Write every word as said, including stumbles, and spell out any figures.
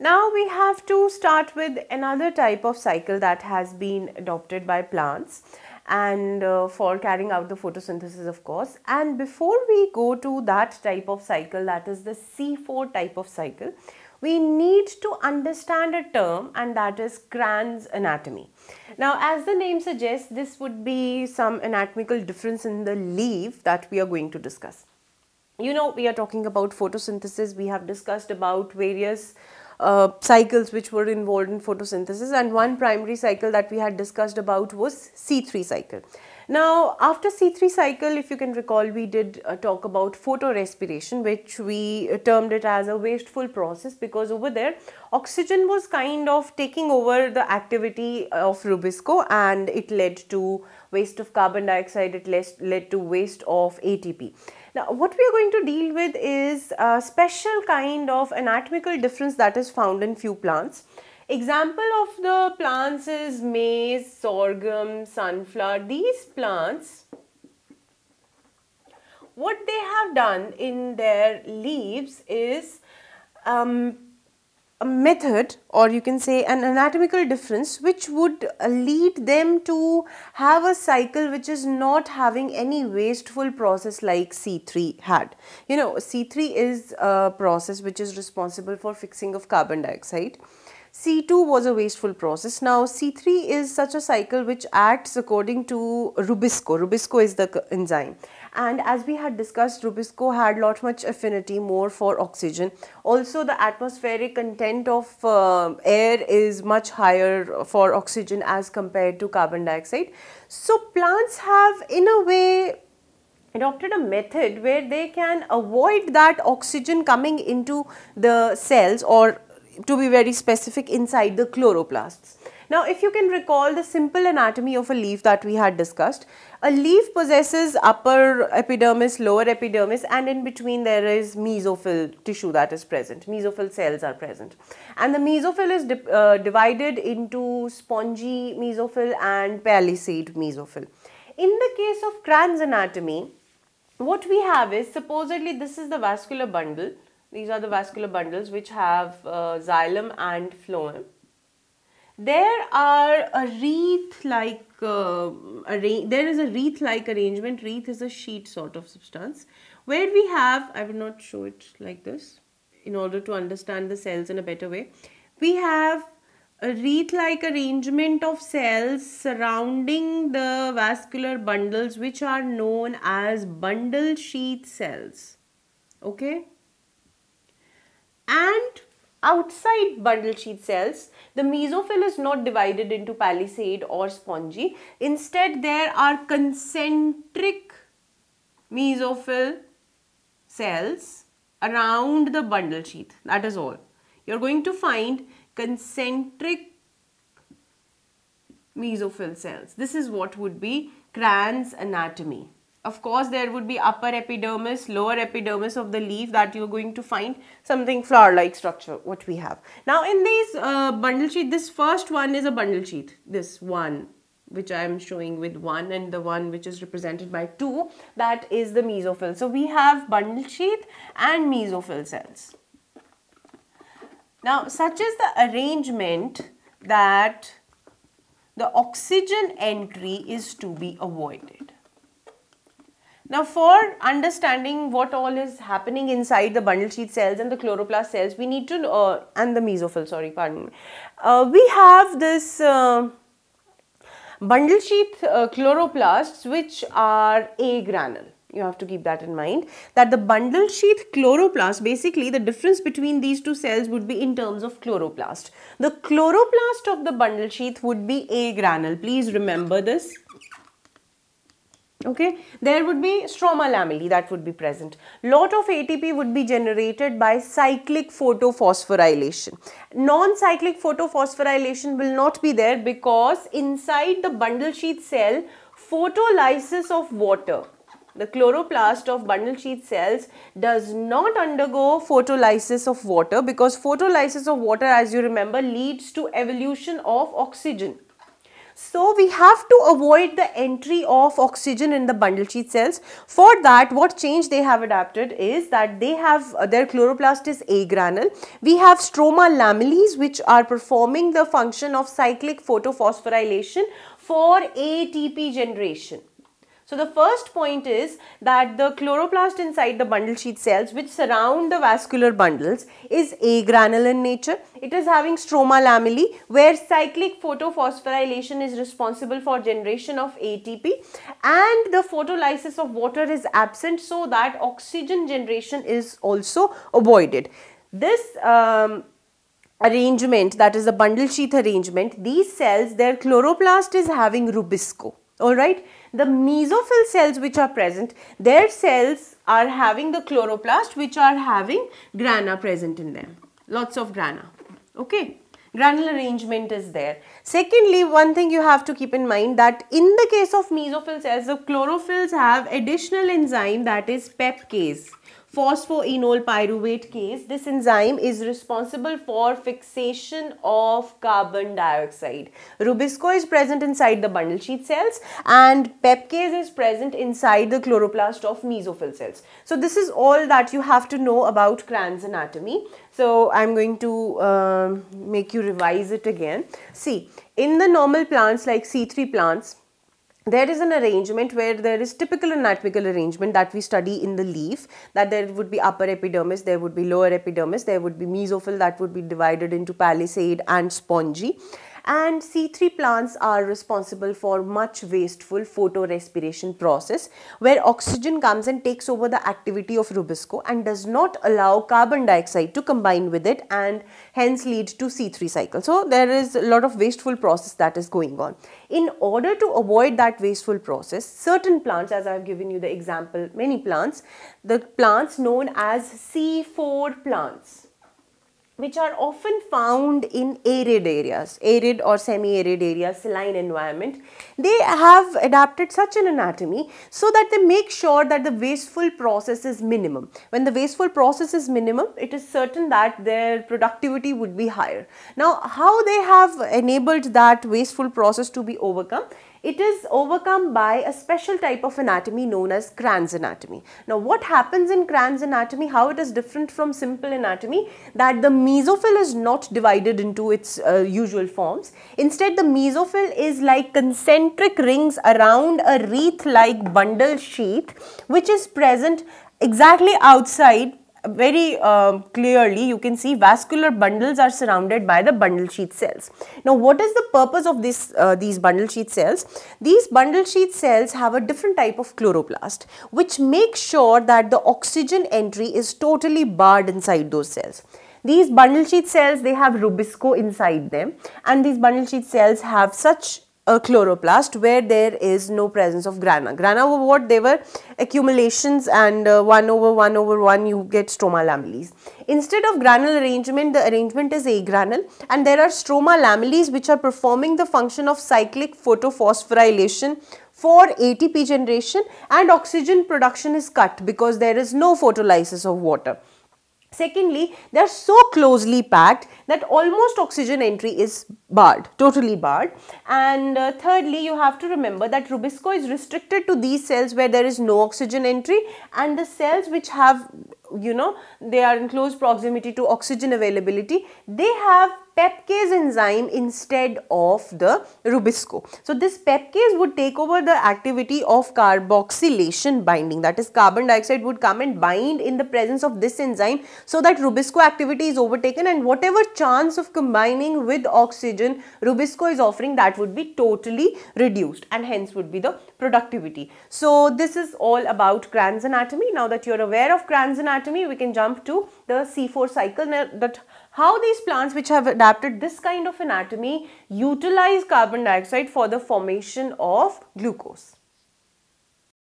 Now we have to start with another type of cycle that has been adopted by plants and uh, for carrying out the photosynthesis, of course. And before we go to that type of cycle, that is the C four type of cycle, we need to understand a term, and that is Kranz anatomy. Now, as the name suggests, this would be some anatomical difference in the leaf that we are going to discuss. You know, we are talking about photosynthesis. We have discussed about various uh, cycles which were involved in photosynthesis, and one primary cycle that we had discussed about was C three cycle. Now, after C three cycle, if you can recall, we did uh, talk about photorespiration, which we termed it as a wasteful process, because over there oxygen was kind of taking over the activity of Rubisco, and it led to waste of carbon dioxide, it led to waste of A T P. Now, what we are going to deal with is a special kind of anatomical difference that is found in few plants. Example of the plants is maize, sorghum, sunflower. These plants, what they have done in their leaves is um, a method, or you can say an anatomical difference, which would lead them to have a cycle which is not having any wasteful process like C three had. You know, C three is a process which is responsible for fixing of carbon dioxide. C two was a wasteful process. Now, C three is such a cycle which acts according to Rubisco. Rubisco is the enzyme. And as we had discussed, Rubisco had lot much affinity more for oxygen. Also, the atmospheric content of uh, air is much higher for oxygen as compared to carbon dioxide. So, plants have in a way adopted a method where they can avoid that oxygen coming into the cells, or to be very specific, inside the chloroplasts. Now, if you can recall the simple anatomy of a leaf that we had discussed, a leaf possesses upper epidermis, lower epidermis, and in between there is mesophyll tissue that is present. Mesophyll cells are present, and the mesophyll is di uh, divided into spongy mesophyll and palisade mesophyll. In the case of Kranz anatomy, what we have is, supposedly this is the vascular bundle. These are the vascular bundles which have uh, xylem and phloem. There are a wreath-like, uh, there is a wreath-like arrangement. Wreath is a sheet sort of substance where we have, I will not show it like this in order to understand the cells in a better way. We have a wreath-like arrangement of cells surrounding the vascular bundles, which are known as bundle sheath cells. Okay? And outside bundle sheath cells, the mesophyll is not divided into palisade or spongy. Instead, there are concentric mesophyll cells around the bundle sheath. That is all. You're going to find concentric mesophyll cells. This is what would be Kranz anatomy. Of course, there would be upper epidermis, lower epidermis of the leaf that you're going to find something flower-like structure, what we have. Now, in these uh, bundle sheath, this first one is a bundle sheath. This one, which I am showing with one, and the one which is represented by two, that is the mesophyll. So, we have bundle sheath and mesophyll cells. Now, such is the arrangement that the oxygen entry is to be avoided. Now, for understanding what all is happening inside the bundle sheath cells and the chloroplast cells, we need to, uh, and the mesophyll, sorry, pardon me, uh, we have this uh, bundle sheath uh, chloroplasts, which are agranule. You have to keep that in mind, that the bundle sheath chloroplast, basically the difference between these two cells would be in terms of chloroplast. The chloroplast of the bundle sheath would be agranule. Please remember this. Okay, there would be stroma lamellae that would be present. Lot of A T P would be generated by cyclic photophosphorylation. Non-cyclic photophosphorylation will not be there, because inside the bundle sheath cell, photolysis of water, the chloroplast of bundle sheath cells does not undergo photolysis of water, because photolysis of water, as you remember, leads to evolution of oxygen. So we have to avoid the entry of oxygen in the bundle sheath cells. For that, what change they have adapted is that they have uh, their chloroplast is agranule. We have stroma lamellae which are performing the function of cyclic photophosphorylation for A T P generation. So the first point is that the chloroplast inside the bundle sheath cells which surround the vascular bundles is agranule in nature. It is having stroma lamellae where cyclic photophosphorylation is responsible for generation of A T P, and the photolysis of water is absent, so that oxygen generation is also avoided. This um, arrangement, that is the bundle sheath arrangement, these cells, their chloroplast is having Rubisco. Alright, the mesophyll cells which are present, their cells are having the chloroplast which are having grana present in them, lots of grana, okay. Granular arrangement is there. Secondly, one thing you have to keep in mind that in the case of mesophyll cells, the chlorophylls have additional enzyme, that is PEPCase, Phosphoenol pyruvate case. This enzyme is responsible for fixation of carbon dioxide. Rubisco is present inside the bundle sheath cells and PEPCase is present inside the chloroplast of mesophyll cells. So this is all that you have to know about Kranz anatomy. So I'm going to um, make you revise it again. See, in the normal plants like C three plants, there is an arrangement where there is typical anatomical arrangement that we study in the leaf, that there would be upper epidermis, there would be lower epidermis, there would be mesophyll that would be divided into palisade and spongy. And C three plants are responsible for much wasteful photorespiration process where oxygen comes and takes over the activity of Rubisco and does not allow carbon dioxide to combine with it and hence lead to C three cycle. So there is a lot of wasteful process that is going on. In order to avoid that wasteful process, certain plants, as I have given you the example, many plants, the plants known as C four plants, which are often found in arid areas, arid or semi-arid areas, saline environment, they have adapted such an anatomy so that they make sure that the wasteful process is minimum. When the wasteful process is minimum, it is certain that their productivity would be higher. Now, how they have enabled that wasteful process to be overcome? It is overcome by a special type of anatomy known as Kranz anatomy. Now, what happens in Kranz anatomy, how it is different from simple anatomy, that the mesophyll is not divided into its uh, usual forms. Instead, the mesophyll is like concentric rings around a wreath-like bundle sheath, which is present exactly outside. Very uh, clearly you can see vascular bundles are surrounded by the bundle sheath cells. Now, what is the purpose of this, uh, these bundle sheath cells? These bundle sheath cells have a different type of chloroplast which makes sure that the oxygen entry is totally barred inside those cells. These bundle sheath cells, they have Rubisco inside them, and these bundle sheath cells have such a chloroplast where there is no presence of grana. Grana were what? They were accumulations, and uh, one over one over one you get stroma lamellae. Instead of granule arrangement, the arrangement is agranule, and there are stroma lamellae which are performing the function of cyclic photophosphorylation for A T P generation, and oxygen production is cut because there is no photolysis of water. Secondly, they are so closely packed that almost oxygen entry is barred, totally barred. And uh, thirdly, you have to remember that Rubisco is restricted to these cells where there is no oxygen entry, and the cells which have, you know, they are in close proximity to oxygen availability, they have PEPCase enzyme instead of the Rubisco. So this PEPCase would take over the activity of carboxylation binding, that is carbon dioxide would come and bind in the presence of this enzyme so that Rubisco activity is overtaken, and whatever chance of combining with oxygen Rubisco is offering, that would be totally reduced, and hence would be the productivity. So this is all about Kranz anatomy. Now that you are aware of Kranz anatomy, we can jump to the C four cycle. Now that how these plants which have adapted this kind of anatomy utilize carbon dioxide for the formation of glucose.